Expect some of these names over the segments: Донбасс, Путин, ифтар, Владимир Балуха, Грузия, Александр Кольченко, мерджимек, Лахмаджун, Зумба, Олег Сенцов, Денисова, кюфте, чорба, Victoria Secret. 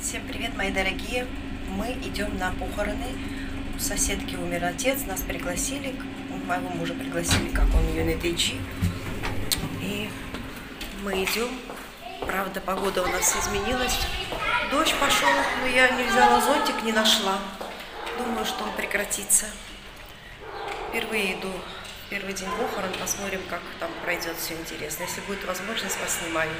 Всем привет, мои дорогие! Мы идем на похороны. У соседки умер отец, нас пригласили, моего мужа пригласили, как он ее на ДЧ. И мы идем. Правда, погода у нас изменилась. Дождь пошел, но я не взяла зонтик, не нашла. Думаю, что он прекратится. Впервые иду, первый день похорон, посмотрим, как там пройдет все интересно. Если будет возможность, поснимаю.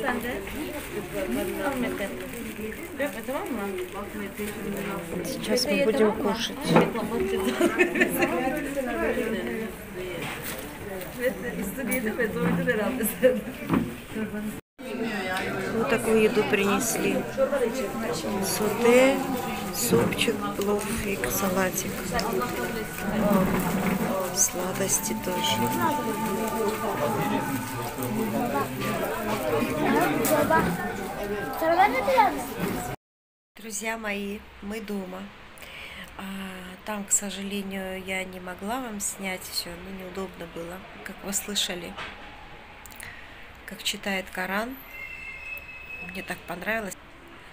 sen de devam et. Tamam mı? Сейчас мы будем кушать. Вот такую еду принесли. Соте, супчик, плов, фиг, салатик. Сладости тоже. Друзья мои, мы дома. Там, к сожалению, я не могла вам снять все, но неудобно было. Как вы слышали, как читает Коран. Мне так понравилось.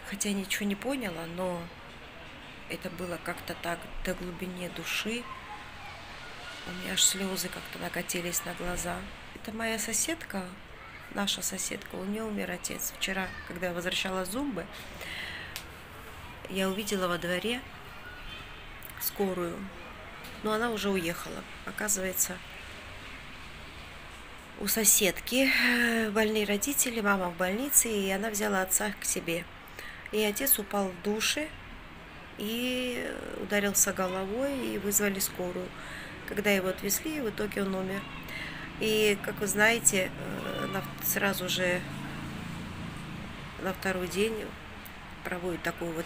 Хотя я ничего не поняла, но это было как-то так до глубины души. У меня аж слезы как-то накатились на глаза. Это моя соседка, наша соседка, у нее умер отец. Вчера, когда я возвращала Зумбы, я увидела во дворе скорую. Но она уже уехала. Оказывается, у соседки больные родители, мама в больнице, и она взяла отца к себе. И отец упал в душе, и ударился головой, и вызвали скорую. Когда его отвезли, в итоге он умер. И, как вы знаете, сразу же на второй день проводят такое вот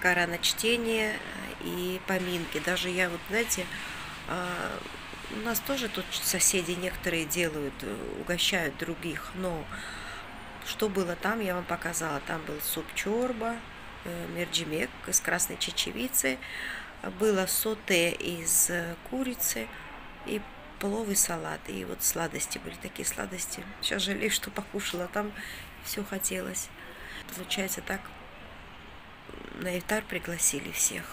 кораночтение и поминки. Даже я, вот знаете, у нас тоже тут соседи некоторые делают, угощают других. Но что было там, я вам показала. Там был суп чорба, мерджимек из красной чечевицы, было соте из курицы и плов и салат. И вот сладости были, такие сладости. Сейчас жалею, что покушала, там все хотелось. Получается так, на ифтар пригласили всех.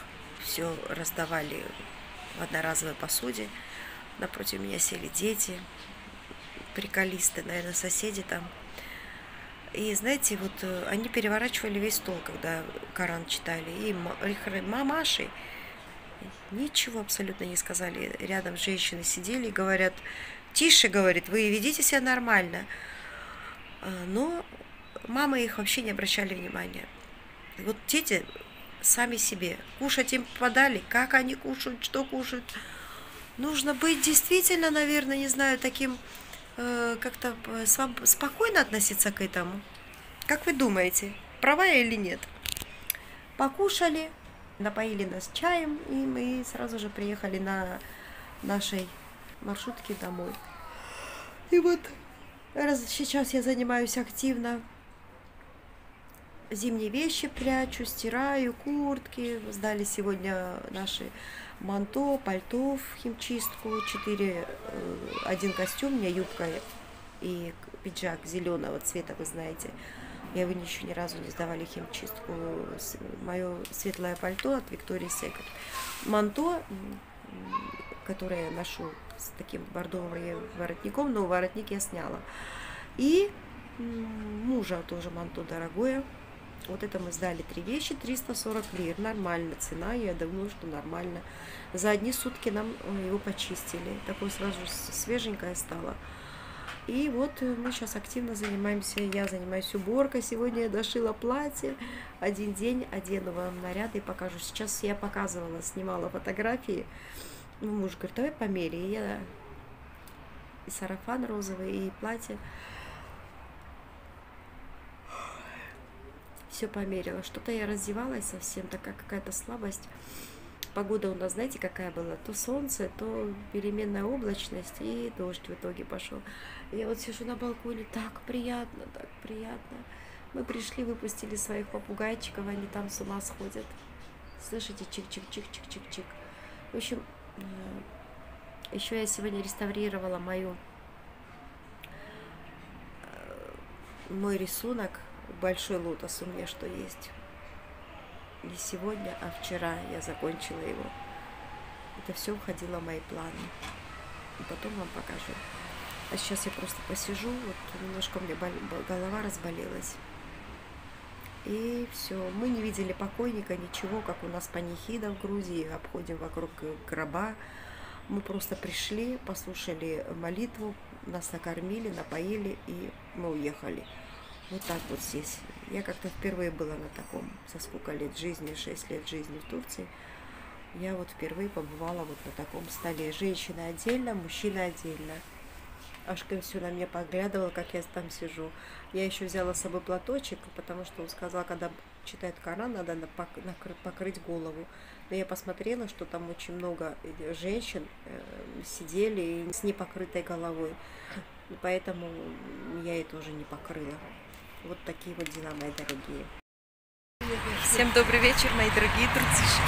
Все раздавали в одноразовой посуде. Напротив меня сели дети, приколисты, наверное, соседи там. И, знаете, вот они переворачивали весь стол, когда Коран читали. И мамаши ничего абсолютно не сказали. Рядом женщины сидели и говорят: тише, говорит, вы ведите себя нормально. Но мамы их вообще не обращали внимания. Вот дети сами себе. Кушать им подали, как они кушают, что кушают. Нужно быть действительно, наверное, не знаю, таким, как-то спокойно относиться к этому. Как вы думаете, права я или нет? Покушали, напоили нас чаем, и мы сразу же приехали на нашей маршрутке домой. И вот сейчас я занимаюсь активно. Зимние вещи прячу, стираю, куртки. Сдали сегодня наши манто, пальто в химчистку. 4, один костюм, у меня юбка и пиджак зеленого цвета, вы знаете. Я его еще ни разу не сдавали химчистку. Мое светлое пальто от Victoria Secret. Манто, которое я ношу с таким бордовым воротником, но воротник я сняла. И мужа тоже манто дорогое. Вот это мы сдали 3 вещи, 340 лир. Нормальная цена, я думаю, что нормально. За одни сутки нам его почистили. Такое сразу свеженькое стало. И вот мы сейчас активно занимаемся. Я занимаюсь уборкой. Сегодня я дошила платье. Один день одену вам наряд и покажу. Сейчас я показывала, снимала фотографии. Муж говорит: давай померяй. И я и сарафан розовый, и платье. Все померила. Что-то я раздевалась совсем, такая какая-то слабость. Погода у нас, знаете, какая была? То солнце, то переменная облачность, и дождь в итоге пошел. Я вот сижу на балконе, так приятно, так приятно. Мы пришли, выпустили своих попугайчиков, они там с ума сходят. Слышите, чик-чик-чик-чик-чик-чик. В общем, еще я сегодня реставрировала мой рисунок. Большой лотос у меня что есть. Не сегодня, а вчера я закончила его. Это все входило в мои планы. И потом вам покажу. А сейчас я просто посижу. Вот немножко у меня голова разболелась. И все. Мы не видели покойника, ничего, как у нас панихида в Грузии. Обходим вокруг гроба. Мы просто пришли, послушали молитву, нас накормили, напоили, и мы уехали. Вот так вот здесь. Я как-то впервые была на таком, со сколько лет жизни, 6 лет жизни в Турции. Я вот впервые побывала вот на таком столе. Женщина отдельно, мужчина отдельно. Ашкин все на меня поглядывал, как я там сижу. Я еще взяла с собой платочек, потому что он сказал, когда читает Коран, надо покрыть голову. Но я посмотрела, что там очень много женщин сидели с непокрытой головой. И поэтому я это уже не покрыла. Вот такие вот дела, мои дорогие. Всем добрый вечер, мои дорогие турцишки.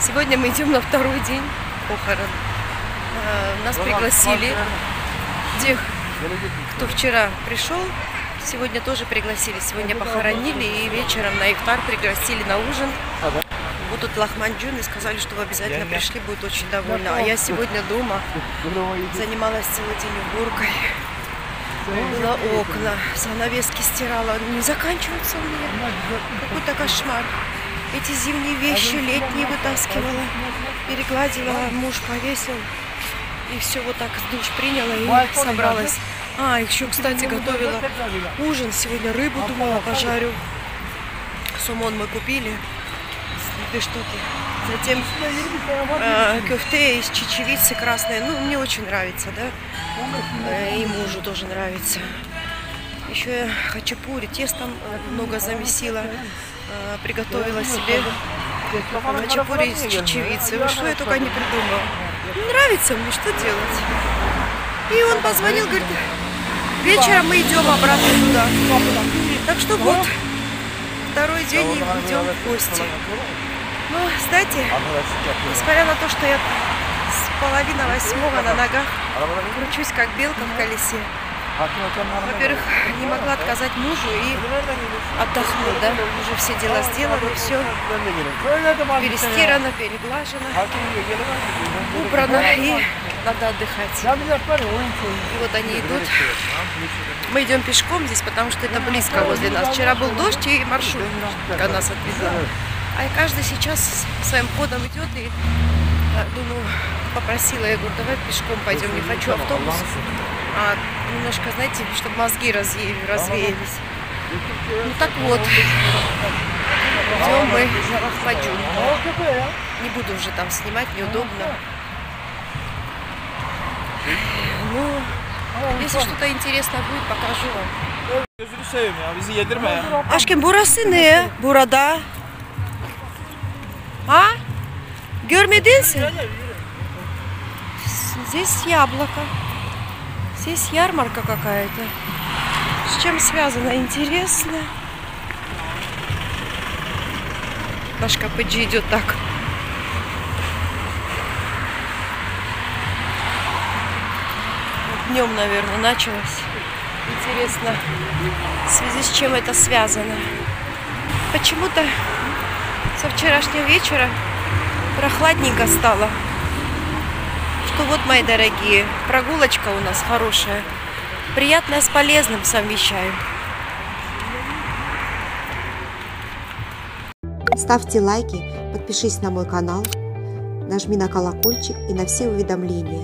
Сегодня мы идем на второй день похорон. Нас пригласили. Тех, кто вчера пришел, сегодня тоже пригласили. Сегодня похоронили и вечером на ифтар пригласили на ужин. Будут лахманджуны, сказали, что вы обязательно пришли, будет очень довольны. А я сегодня дома занималась целый день уборкой. Мыла окна, занавески стирала. Не заканчивается у меня. Какой-то кошмар. Эти зимние вещи, летние вытаскивала, перегладила, муж повесил. И все вот так душ приняла и собралась. А, еще, кстати, готовила ужин. Сегодня рыбу думала пожарю. Сумон мы купили. Две штуки. Затем кюфте из чечевицы красной. Ну, мне очень нравится, да? И мужу тоже нравится. Еще я хачапури, тестом много замесила. Приготовила себе хачапури из чечевицы. Что я только не придумала. Нравится мне, что делать? И он позвонил, говорит, вечером мы идем обратно туда. Так что вот, второй день и идем в гости. Ну, кстати, несмотря на то, что я с 7:30 на ногах, кручусь как белка в колесе. Во-первых, не могла отказать мужу и отдохнуть, да? Уже все дела сделаны, все перестирано, переглажено, убрано, и надо отдыхать. И вот они идут. Мы идем пешком здесь, потому что это близко возле нас. Вчера был дождь и маршрут нас отвезла. А каждый сейчас своим ходом идет, и думаю, попросила, я говорю, давай пешком пойдем, не хочу автобус. А немножко, знаете, чтобы мозги развеялись. Ну так вот, идем мы за Лахмаджун. Не буду уже там снимать, неудобно. Ну, если что-то интересное будет, покажу вам. Ашкин, бурасыны, бурада. А? Гермединсы? Здесь яблоко. Здесь ярмарка какая-то. С чем связано? Интересно. Наш Капыджи идет так. Днем, наверное, началось. Интересно, в связи с чем это связано. Почему-то со вчерашнего вечера прохладненько стало. Ну вот, мои дорогие, прогулочка у нас хорошая. Приятное с полезным совмещаем. Ставьте лайки, подпишись на мой канал, нажми на колокольчик и на все уведомления.